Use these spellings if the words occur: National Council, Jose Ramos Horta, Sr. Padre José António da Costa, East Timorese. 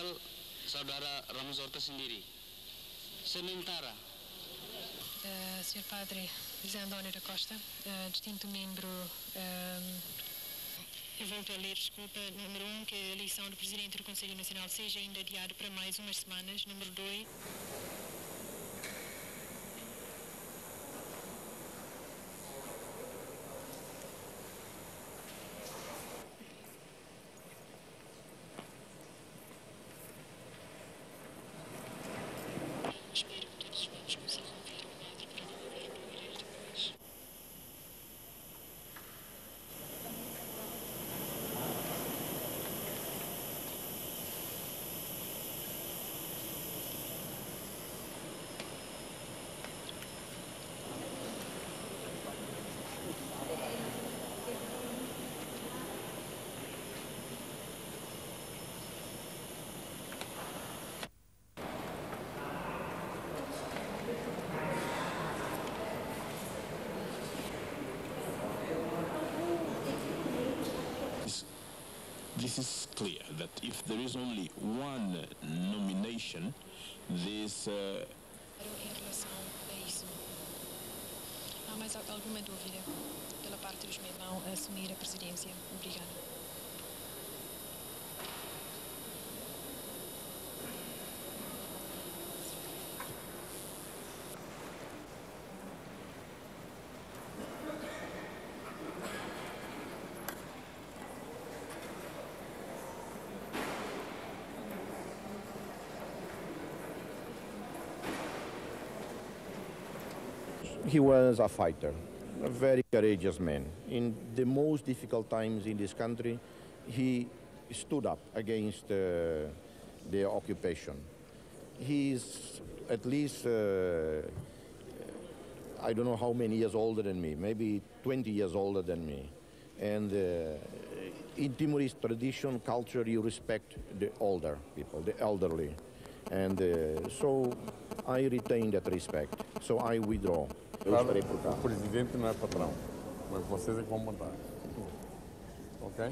meninggal Saudara Ramos Horta sendiri. Sementara. Sr. Padre José António da Costa, distinto membro... Eu volto a ler, desculpa, número 1, que a eleição do Presidente do Conselho Nacional seja ainda adiada para mais umas semanas. Número 2. Espero que todos os membros consigam ver o quadro para não haver barulhos depois. This is clear that if there is only one nomination, this... Em relação a isso, há mais alguma dúvida pela parte dos membros não a assumir a presidência? Obrigada. He was a fighter, a very courageous man. In the most difficult times in this country, he stood up against the occupation. He is at least, I don't know how many years older than me, maybe 20 years older than me. And in Timorese tradition, culture, you respect the older people, the elderly. And so I retain that respect, so I withdraw. Eu estarei por cá. O presidente não é patrão, mas vocês é que vão mandar. Ok?